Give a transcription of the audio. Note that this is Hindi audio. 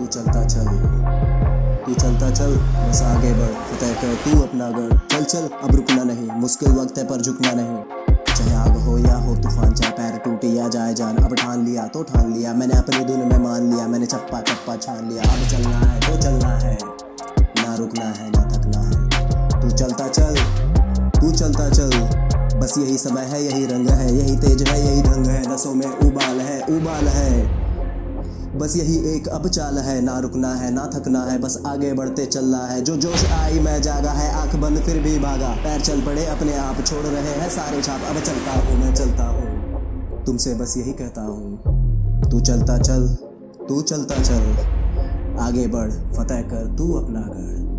तू चलता चल बस आगे बढ़, फतेह कर तू अपना गढ़। चल चल अब रुकना नहीं, मुश्किल वक्त है पर झुकना नहीं। चाहे आग हो या हो तूफान, चाहे पैर टूटे या जाए जान, अब ठान लिया तो ठान लिया, मैंने अपने धुन में मान लिया, मैंने चप्पा चप्पा छान लिया। अब चलना है तो चलना है, ना रुकना है ना थकना है। तू चलता चल, तू चलता चल, बस यही समय है, यही रंग है, यही तेज है, यही ढंग है, रसों में उबाल है, उबाल है, बस यही एक अब चाल है। ना रुकना है ना थकना है, बस आगे बढ़ते चलना है। जो जोश आई मैं जागा है, आंख बंद फिर भी भागा, पैर चल पड़े अपने आप, छोड़ रहे हैं सारे छाप। अब चलता हूँ मैं, चलता हूँ, तुमसे बस यही कहता हूँ, तू चलता चल, तू चलता चल, आगे बढ़, फतेह कर तू अपना घर।